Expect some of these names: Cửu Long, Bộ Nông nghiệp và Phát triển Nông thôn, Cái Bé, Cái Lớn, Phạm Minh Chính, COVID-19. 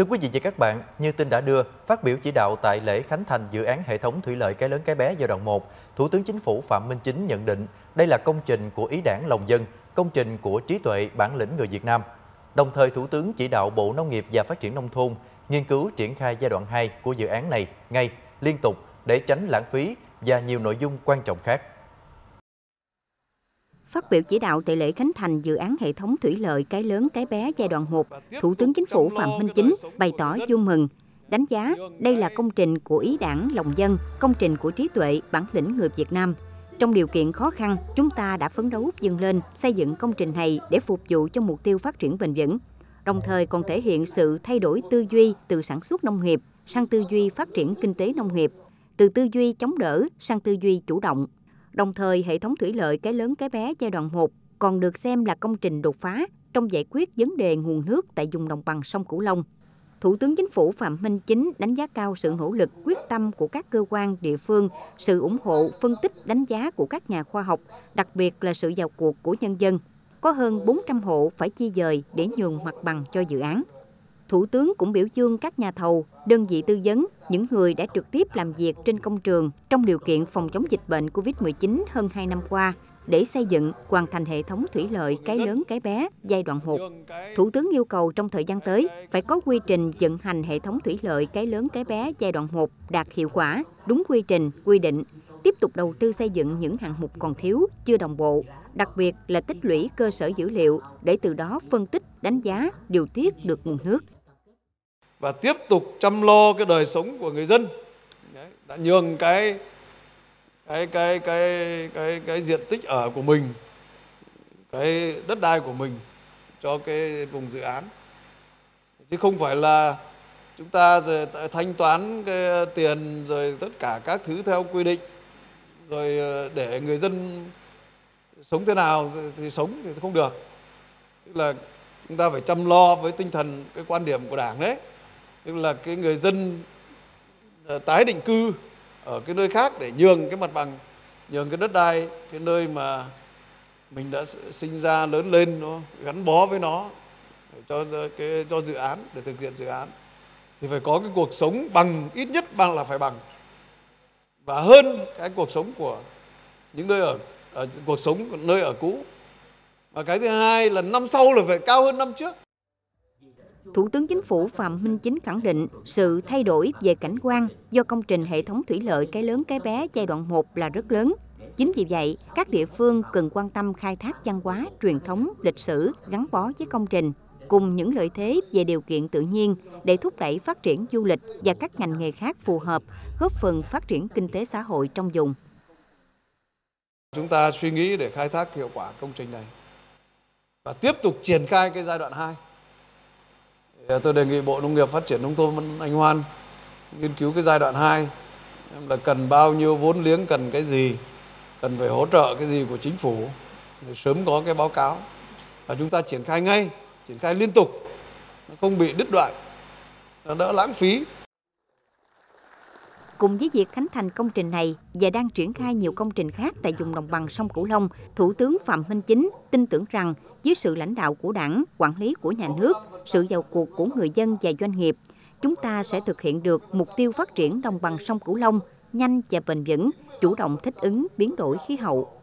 Thưa quý vị và các bạn, như tin đã đưa, phát biểu chỉ đạo tại lễ khánh thành dự án hệ thống thủy lợi Cái Lớn Cái Bé giai đoạn 1, Thủ tướng Chính phủ Phạm Minh Chính nhận định đây là công trình của ý đảng lòng dân, công trình của trí tuệ bản lĩnh người Việt Nam. Đồng thời, Thủ tướng chỉ đạo Bộ Nông nghiệp và Phát triển Nông thôn nghiên cứu triển khai giai đoạn 2 của dự án này ngay, liên tục để tránh lãng phí và nhiều nội dung quan trọng khác. Phát biểu chỉ đạo tại lễ khánh thành dự án hệ thống thủy lợi Cái Lớn Cái Bé giai đoạn 1, Thủ tướng Chính phủ Phạm Minh Chính bày tỏ vui mừng, đánh giá đây là công trình của ý đảng, lòng dân, công trình của trí tuệ, bản lĩnh người Việt Nam. Trong điều kiện khó khăn, chúng ta đã phấn đấu vươn lên xây dựng công trình này để phục vụ cho mục tiêu phát triển bền vững, đồng thời còn thể hiện sự thay đổi tư duy từ sản xuất nông nghiệp sang tư duy phát triển kinh tế nông nghiệp, từ tư duy chống đỡ sang tư duy chủ động. Đồng thời, hệ thống thủy lợi Cái Lớn Cái Bé giai đoạn 1 còn được xem là công trình đột phá trong giải quyết vấn đề nguồn nước tại vùng đồng bằng sông Cửu Long. Thủ tướng Chính phủ Phạm Minh Chính đánh giá cao sự nỗ lực, quyết tâm của các cơ quan địa phương, sự ủng hộ, phân tích, đánh giá của các nhà khoa học, đặc biệt là sự vào cuộc của nhân dân. Có hơn 400 hộ phải di dời để nhường mặt bằng cho dự án. Thủ tướng cũng biểu dương các nhà thầu, đơn vị tư vấn, những người đã trực tiếp làm việc trên công trường trong điều kiện phòng chống dịch bệnh COVID-19 hơn 2 năm qua để xây dựng, hoàn thành hệ thống thủy lợi Cái Lớn Cái Bé giai đoạn 1. Thủ tướng yêu cầu trong thời gian tới phải có quy trình vận hành hệ thống thủy lợi Cái Lớn Cái Bé giai đoạn 1 đạt hiệu quả, đúng quy trình, quy định, tiếp tục đầu tư xây dựng những hạng mục còn thiếu, chưa đồng bộ, đặc biệt là tích lũy cơ sở dữ liệu để từ đó phân tích, đánh giá, điều tiết được nguồn nước. Và tiếp tục chăm lo cái đời sống của người dân. Đã nhường cái diện tích ở của mình, cái đất đai của mình cho cái vùng dự án. Chứ không phải là chúng ta rồi thanh toán cái tiền rồi tất cả các thứ theo quy định rồi để người dân sống thế nào thì sống thì không được. Tức là chúng ta phải chăm lo với tinh thần cái quan điểm của Đảng đấy. Tức là cái người dân tái định cư ở cái nơi khác để nhường cái mặt bằng, nhường cái đất đai, cái nơi mà mình đã sinh ra lớn lên, nó gắn bó với nó để cho dự án, để thực hiện dự án thì phải có cái cuộc sống bằng, ít nhất bằng là phải bằng và hơn cái cuộc sống của những nơi ở cuộc sống nơi ở cũ. Và cái thứ hai là năm sau là phải cao hơn năm trước. Thủ tướng Chính phủ Phạm Minh Chính khẳng định sự thay đổi về cảnh quan do công trình hệ thống thủy lợi Cái Lớn Cái Bé giai đoạn 1 là rất lớn. Chính vì vậy, các địa phương cần quan tâm khai thác văn hóa, truyền thống, lịch sử gắn bó với công trình, cùng những lợi thế về điều kiện tự nhiên để thúc đẩy phát triển du lịch và các ngành nghề khác phù hợp, góp phần phát triển kinh tế xã hội trong vùng. Chúng ta suy nghĩ để khai thác hiệu quả công trình này và tiếp tục triển khai cái giai đoạn 2. Tôi đề nghị Bộ Nông nghiệp Phát triển Nông thôn anh Hoan nghiên cứu cái giai đoạn 2 là cần bao nhiêu vốn liếng, cần cái gì, cần phải hỗ trợ cái gì của chính phủ để sớm có cái báo cáo và chúng ta triển khai ngay, triển khai liên tục, nó không bị đứt đoạn, nó đỡ lãng phí. Cùng với việc khánh thành công trình này và đang triển khai nhiều công trình khác tại vùng đồng bằng sông Cửu Long, Thủ tướng Phạm Minh Chính tin tưởng rằng dưới sự lãnh đạo của Đảng, quản lý của nhà nước, sự vào cuộc của người dân và doanh nghiệp, chúng ta sẽ thực hiện được mục tiêu phát triển đồng bằng sông Cửu Long nhanh và bền vững, chủ động thích ứng biến đổi khí hậu.